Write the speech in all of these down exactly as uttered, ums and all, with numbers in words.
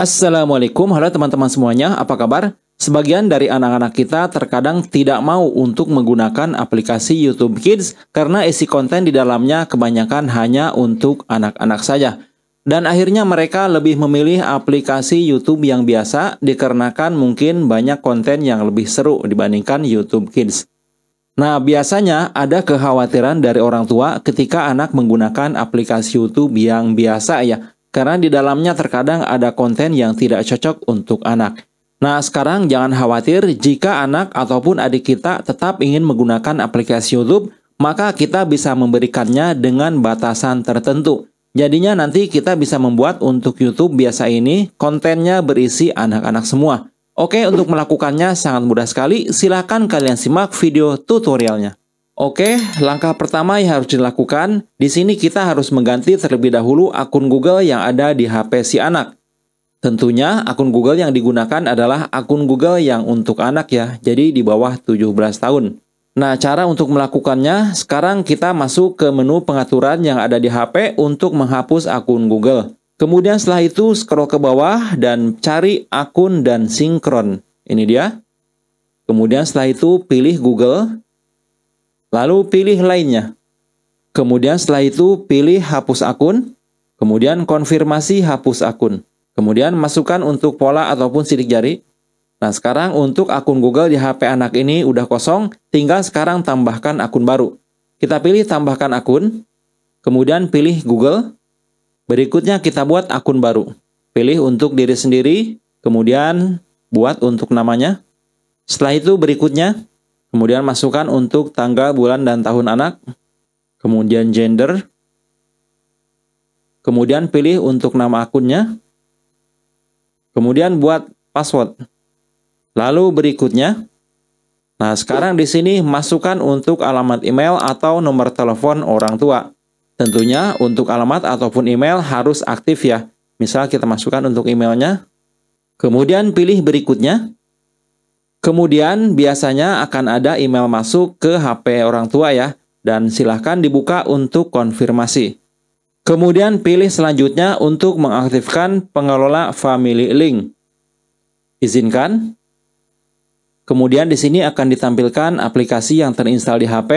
Assalamualaikum, halo teman-teman semuanya, apa kabar? Sebagian dari anak-anak kita terkadang tidak mau untuk menggunakan aplikasi YouTube Kids karena isi konten di dalamnya kebanyakan hanya untuk anak-anak saja. Dan akhirnya mereka lebih memilih aplikasi YouTube yang biasa dikarenakan mungkin banyak konten yang lebih seru dibandingkan YouTube Kids. Nah, biasanya ada kekhawatiran dari orang tua ketika anak menggunakan aplikasi YouTube yang biasa ya, karena di dalamnya terkadang ada konten yang tidak cocok untuk anak. Nah, sekarang jangan khawatir jika anak ataupun adik kita tetap ingin menggunakan aplikasi YouTube, maka kita bisa memberikannya dengan batasan tertentu. Jadinya nanti kita bisa membuat untuk YouTube biasa ini kontennya berisi anak-anak semua. Oke, untuk melakukannya sangat mudah sekali. Silahkan kalian simak video tutorialnya. Oke, langkah pertama yang harus dilakukan, di sini kita harus mengganti terlebih dahulu akun Google yang ada di H P si anak. Tentunya akun Google yang digunakan adalah akun Google yang untuk anak ya, jadi di bawah tujuh belas tahun. Nah, cara untuk melakukannya, sekarang kita masuk ke menu pengaturan yang ada di H P untuk menghapus akun Google. Kemudian setelah itu scroll ke bawah dan cari akun dan sinkron. Ini dia. Kemudian setelah itu pilih Google, lalu pilih lainnya. Kemudian setelah itu pilih hapus akun, kemudian konfirmasi hapus akun. Kemudian masukkan untuk pola ataupun sidik jari. Nah, sekarang untuk akun Google di H P anak ini udah kosong, tinggal sekarang tambahkan akun baru. Kita pilih tambahkan akun, kemudian pilih Google. Berikutnya kita buat akun baru. Pilih untuk diri sendiri, kemudian buat untuk namanya. Setelah itu berikutnya, kemudian masukkan untuk tanggal, bulan, dan tahun anak. Kemudian gender. Kemudian pilih untuk nama akunnya. Kemudian buat password. Lalu berikutnya. Nah, sekarang di sini masukkan untuk alamat email atau nomor telepon orang tua. Tentunya untuk alamat ataupun email harus aktif ya. Misal kita masukkan untuk emailnya. Kemudian pilih berikutnya. Kemudian biasanya akan ada email masuk ke H P orang tua ya. Dan silahkan dibuka untuk konfirmasi. Kemudian pilih selanjutnya untuk mengaktifkan pengelola Family Link. Izinkan. Kemudian di sini akan ditampilkan aplikasi yang terinstal di H P.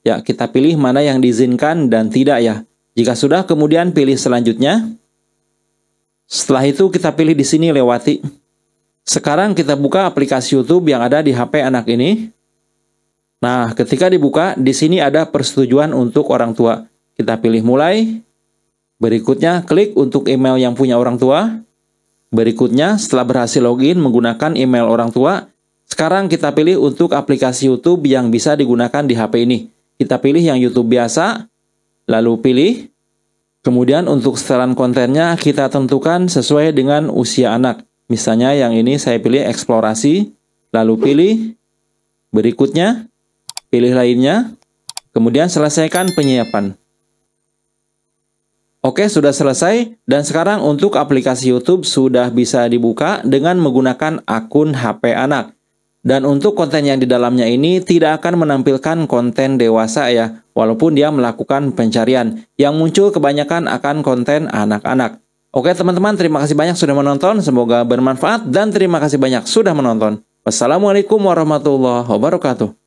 Ya, kita pilih mana yang diizinkan dan tidak ya. Jika sudah, kemudian pilih selanjutnya. Setelah itu kita pilih di sini lewati. Sekarang kita buka aplikasi YouTube yang ada di H P anak ini. Nah, ketika dibuka, di sini ada persetujuan untuk orang tua. Kita pilih mulai. Berikutnya, klik untuk email yang punya orang tua. Berikutnya, setelah berhasil login menggunakan email orang tua, sekarang kita pilih untuk aplikasi YouTube yang bisa digunakan di H P ini. Kita pilih yang YouTube biasa, lalu pilih. Kemudian untuk setelan kontennya kita tentukan sesuai dengan usia anak. Misalnya yang ini saya pilih eksplorasi, lalu pilih. Berikutnya, pilih lainnya. Kemudian selesaikan penyiapan. Oke, sudah selesai, dan sekarang untuk aplikasi YouTube sudah bisa dibuka dengan menggunakan akun H P anak. Dan untuk konten yang di dalamnya ini tidak akan menampilkan konten dewasa ya, walaupun dia melakukan pencarian. Yang muncul kebanyakan akan konten anak-anak. Oke teman-teman, terima kasih banyak sudah menonton, semoga bermanfaat, dan terima kasih banyak sudah menonton. Wassalamualaikum warahmatullahi wabarakatuh.